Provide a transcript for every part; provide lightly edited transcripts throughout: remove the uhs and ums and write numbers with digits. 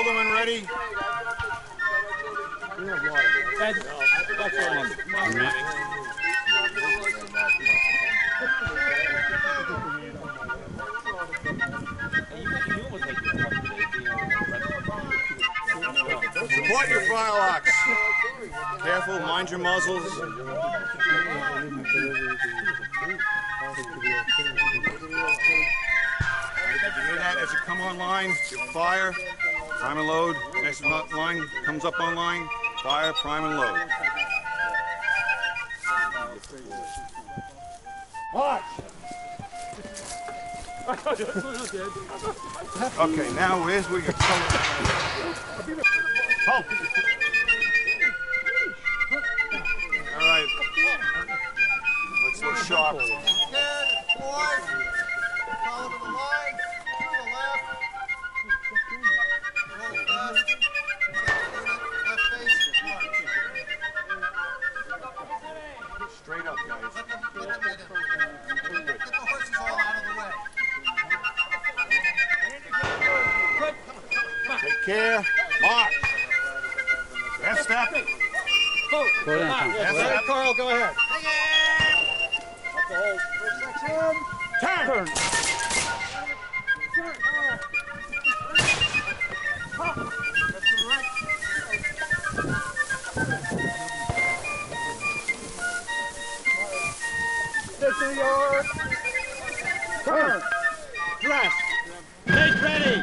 Alderman ready? That's one. I'm ready. Support your firelocks. Careful, mind your muzzles. If you hear that as you come online, fire, prime and load. Next line comes up online, fire, prime and load. Watch! Okay, now where's where your color? All right, let's look sharp. 10, 4, follow to the line, to the left, roll left, left face, straight up, guys. Let the horses all out of the way. Take care, march. Left step. Go. Go down. Left step. Carl, go ahead. Turn. Turn. Left. Make ready. Make ready.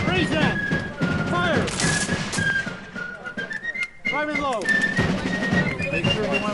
Freeze that. Fire. Prime and low. Make sure they went on.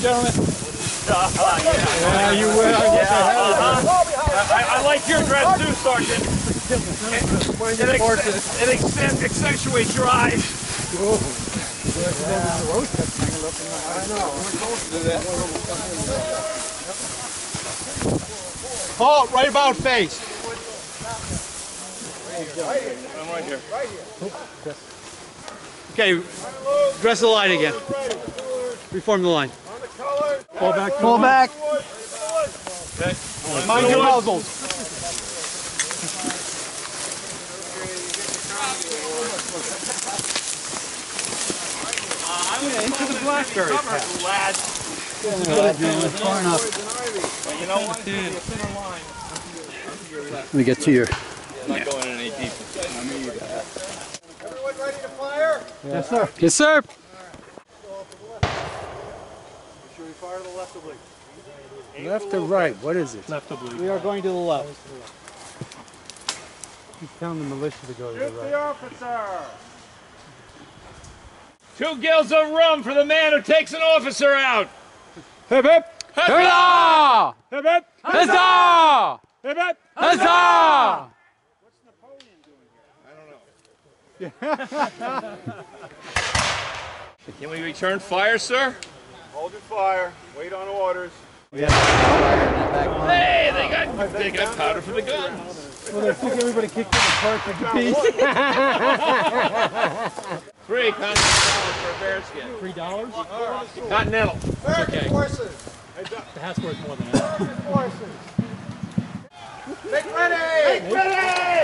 Gentlemen. Yeah, you will. Yeah. I like your dress too, Sergeant. It accentuates your eyes. Whoa. Yeah. Halt, right about face. I'm right here. Okay, dress the line again. Reform the line. Pull back. Pull back. Okay. Mind your muzzles. Yeah, into the blackberry patch. Far enough. Well, you know what? Let me get to your... I'm not going in any deeper. I know you got that. Everyone ready to fire? Yes, sir. Yes, sir. All right. Go off to the left. Make sure you fire to the left oblique. Left to right. What is it? Left oblique. We are going to the left. Keep telling the militia to go to the right. Shoot the officer! 2 gills of rum for the man who takes an officer out. Hip hip. Huzzah! Hip hip. Huzzah! Hip hip. Huzzah! What's Napoleon doing here? I don't know. Can we return fire, sir? Hold your fire. Wait on orders. Yeah. Hey, they got powder for the guns. Well, I think everybody kicked in the park for the piece. $3 for a bear skin. $3? Continental. American forces. The hat's worth more than that. American forces. Make ready! Make ready!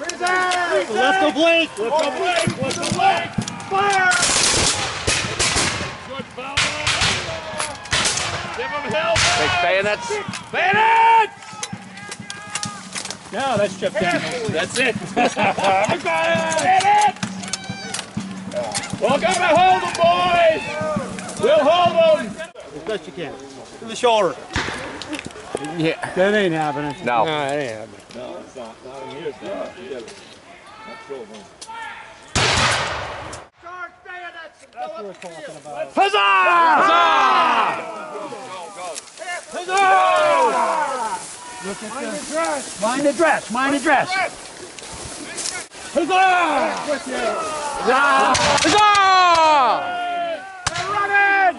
Present! Left oblique! Left oblique! Left oblique! Fire! Good power! Give them hell! Take bayonets! Bayonets! No, that's chipped down. That's it. Bayonets! Well, gotta hold them, boys! We'll hold them! As best you can. To the shoulder. Yeah. That ain't happening. No. No, it ain't happening. No, it's not. Not in here, it's not. Charge bayonets! That's what we're talking about. Huzzah! Huzzah! Go, go, go. Huzzah! Look at mind the dress. Mind the dress. Mind the dress. Huzzah! Huzzah! Huzzah! They're running!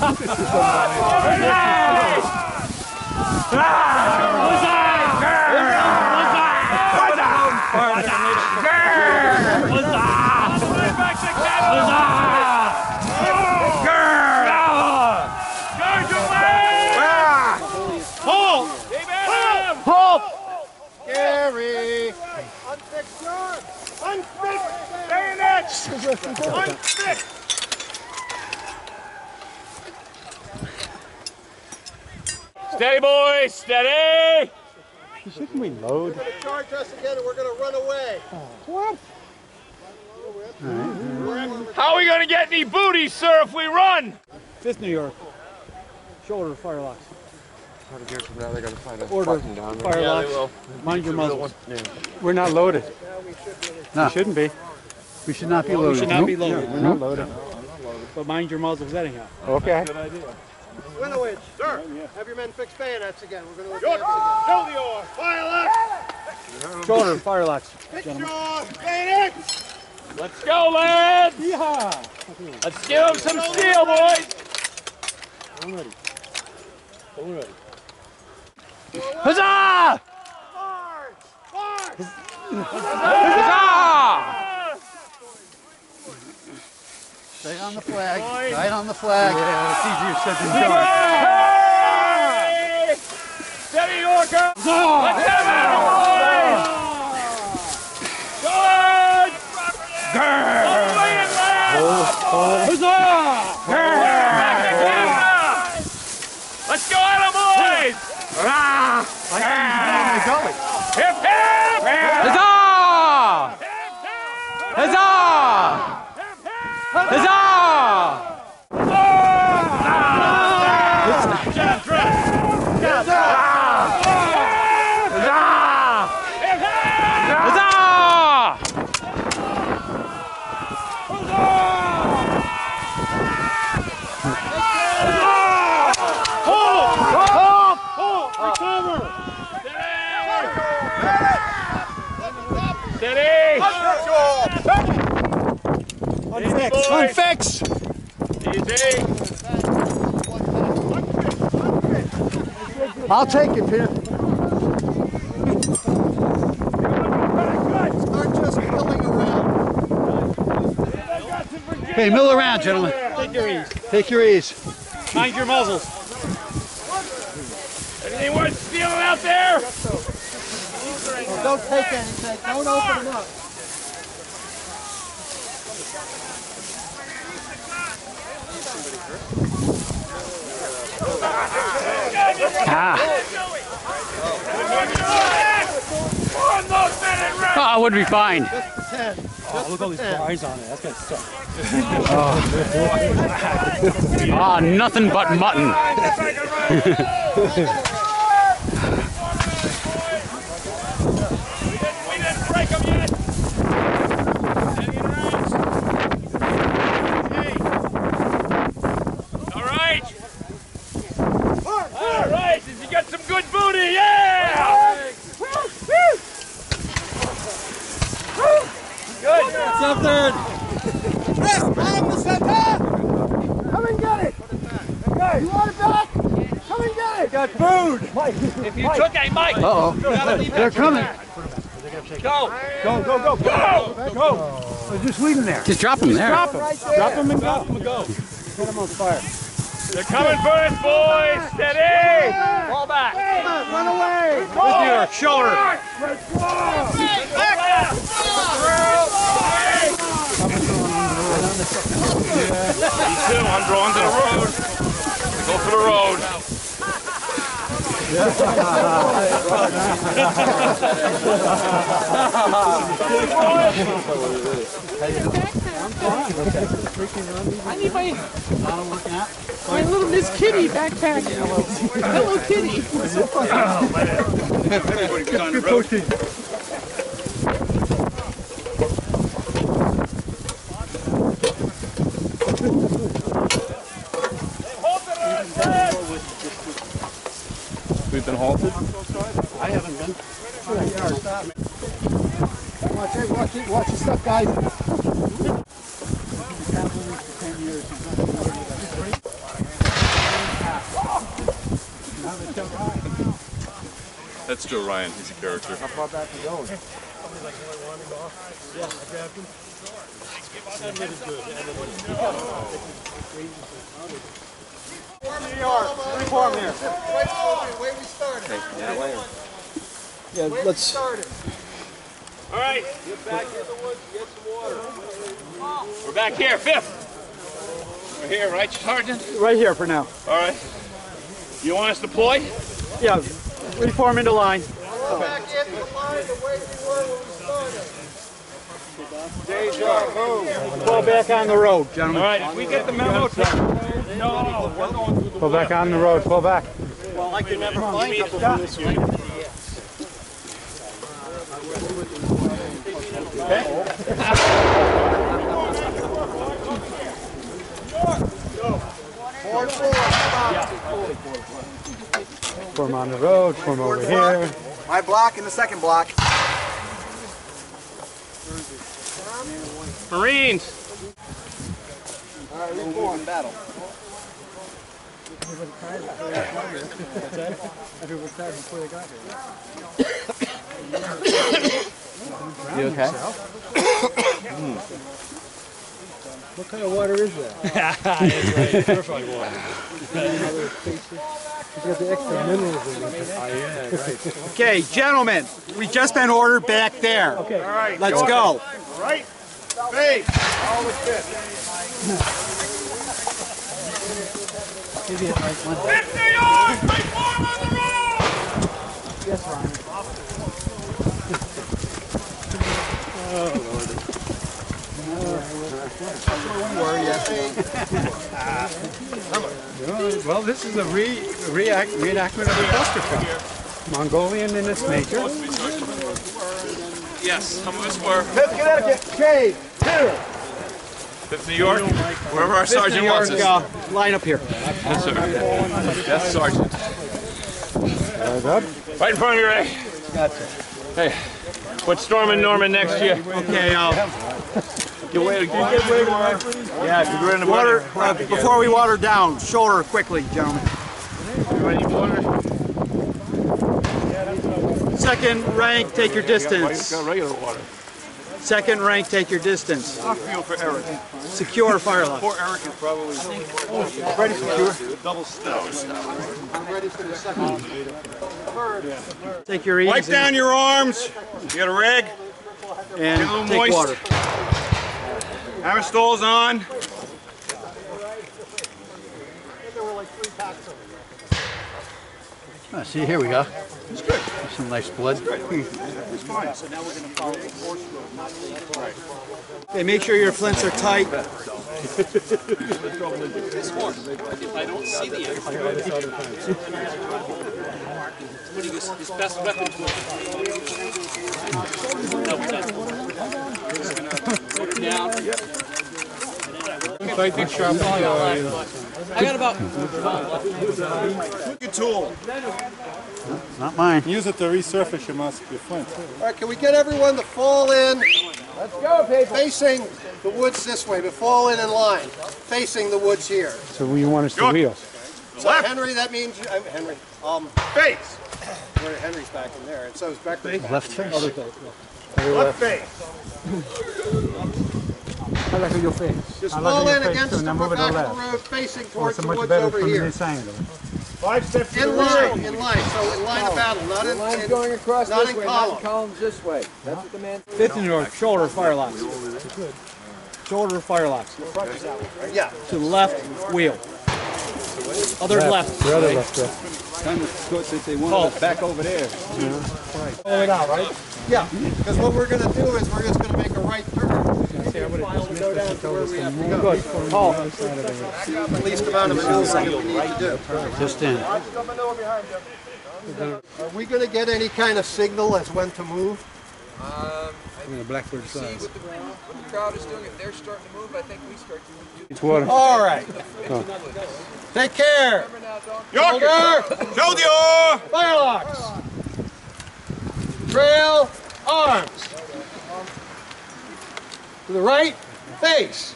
Unfixed bayonets! Unfixed! Steady, boys! Steady! Shouldn't we load? They're going to charge us again and we're going to run away. What? Right. How are we going to get any booty, sir, if we run? 5th New York. Shoulder fire locks. Out of here from now, they're going to find us button down there. Fire locks. Mind your muzzles. Yeah. We're not loaded. No. We shouldn't be. We should not be loaded. We should not be loaded. No, we're not loaded. But mind your muzzles anyhow. Okay. Good idea. Winowich, sir, have your men fix bayonets again. We're going to look at this again. Show the oar. Fire locks. Shoulder, fire locks. Fix your bayonets. Let's go, lads. Yeehaw. Let's give them some steel, boys. I'm ready. I'm ready. Huzzah! March! March! Huzzah! Stay on the flag. Right on the flag. Yeah, it's easier said than done. Steady, Yorker! Let's have it, boys! Good! Let's go! Let's go at 'em, boys! Ah! I can't even hip hip! Huzzah! Huzzah! Huzzah! Huzzah! Get up, dress! Get up, dress! Huzzah! Hip hip! Huzzah! Huzzah! Recover! Get out! fix. One fix. Easy. I'll take it, Peter. Start just milling around. Okay, mill around, gentlemen. Take your ease. Take your ease. Mind your muzzles. Anyone stealing out there? Well, don't take anything. Don't open them up. Ah. Oh, it would be fine. Oh, look at all these flies on it. That's going to suck. Ah, nothing but mutton. They're coming. Go. Go, go, go. Go. Go. Just leave them there. Just drop them there. Drop them. Right there. Drop them and go. Get them on fire. They're coming for us, boys. Steady. Fall back. Run away. With your shoulder. Me too. I'm drawn to the road. Go for the road. I need my little Miss Kitty backpack. Hello, Kitty. We've been halted? I haven't been. Watch it, watch it, watch the stuff, guys. That's Joe Ryan, he's a character. How far back are you going? Somebody like, you want to go off? Yeah, I grabbed him. Reform here. Way we started. Yeah, let's. All right. Get back in the woods. Get some water. We're back here, 5th. We're here, right, Sergeant? Right here for now. All right. You want us to deploy? Yeah. Reform into line. We're back into line the way we were when we started. Go back on the road, gentlemen. All right, if we get the memo, no, we're going through the woods. Pull back on the road, pull back. Well, I can never find a couple from this way. Okay? Form on the road, form over here. My block and the second block. Marines! Alright, we're going battle. Everybody cried before they got here. What's that? Everybody cried before they got here. You okay? What kind of water is that? It's purified water. You got the extra minerals in it. Oh, yeah, right. Okay, gentlemen, we've just been ordered back there. Okay. All right. Let's go. All right. Hey! All the shit. 5th New York! Reform on the road! Yes, Ryan. Oh, Lord. Don't worry, I think. Well, this is a reenactment of a cluster front. Mongolian in its nature. Yes, some of us were. 5th Connecticut, Cave, here. 5th New York, wherever our sergeant wants us. Line up here. Yes, sir. Yes, sergeant. Right in front of your A. Gotcha. Hey, what's storming Norman next year? Okay, get ready, yeah, we're in the water. Before we water down, shoulder quickly, gentlemen. Second rank, take your distance. Got regular water. Second rank, take your distance. Off field for Eric. Secure fire line. Poor Eric is probably ready to secure. Double step. I'm ready for the second. Third. Take your ease. Wipe down your arms. You got a rag. And take water. Hammer stoles on. Oh, see, here we go. It's good. Some nice blood. It's fine. So now we're going to follow the force road, not the left. Right. Okay, make sure your flints are tight. If I don't see the end, it's putting his best weapon to it. No, we're done. We're just going to put it down. I got about your tool. Not mine. Use it to resurface your flint. All right, can we get everyone to fall in? Let's go, people. Facing the woods this way, but fall in line. Facing the woods here. So we want us to wheels. So left. Henry, that means Henry. Face. Henry's back in there, and so is Beckley. Left face. Left face. I like your face. Just fall in against the back of the road, facing towards the woods over here. 5 steps in line, so in line of battle, not in line going across this way, not in columns this way. That's what the man said. 5th New York, shoulder fire locks. Shoulder fire locks. Yeah. To the left wheel. Other left. The other left. Time to go since they want it back over there. Pull it out, right? Yeah. Because what we're going to do is we're just going to make a right turn. The least amount of maneuvering we need to do. Just in. Are we going to get any kind of signal as when to move? I'm going to blackbird size. See what the crowd is doing. If they're starting to move, I think we start to move. It's water. All right. Oh. Take care. Yorker. Shoulder. Firelocks. Trail. Arms. To the right, face.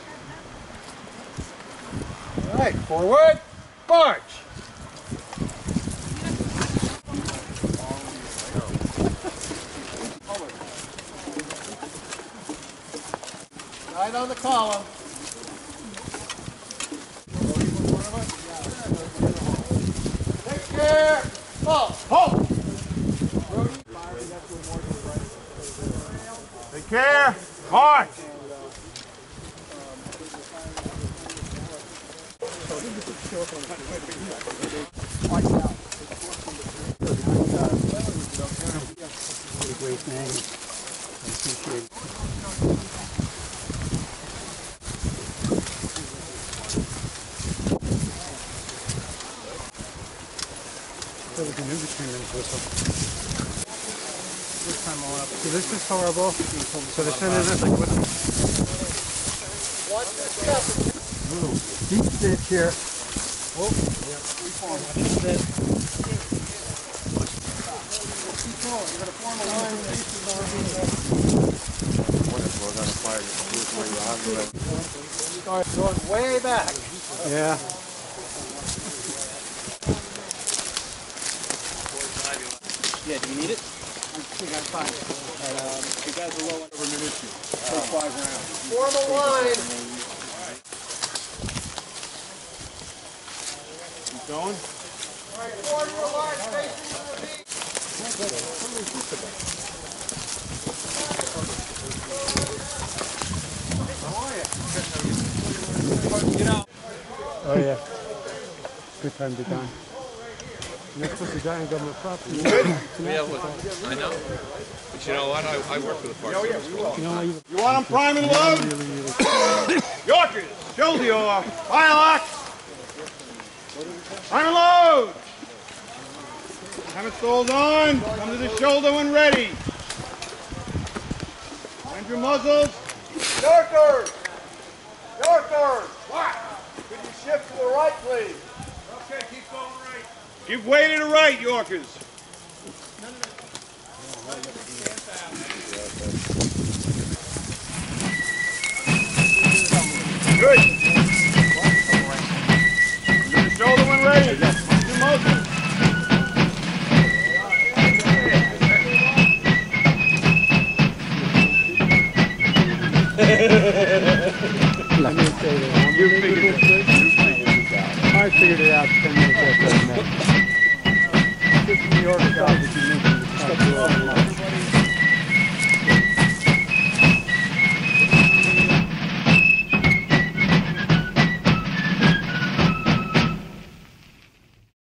All right, forward, march. Right on the column. Take care, halt. Take care, march. So this is horrible. So the center of this, like, what? Deep ditch here. Oh, yeah. Going way back. Yeah. Yeah, do you need it? I think I find it. You guys are low over minute 2. First 5 rounds. Form a line. Keep going. All right, form your line facing to the beach. Oh yeah. Good time to die. You're supposed to die on government property. Yeah, look, I know. But you know what? I work for the Park Service for a long time. You want them prime and load? Yorkers, shoulder off, firelocks, prime and load. Hammer stoles on, come to the shoulder when ready. Find your muzzles. Yorkers, Yorkers, what? Could you shift to the right, please? Okay, keep going right. Give way to the right, Yorkers. Good. Your shoulder went ready. Good motion. You figured it out. I figured it out 10 minutes after that. 5th New York Regiment that you mentioned.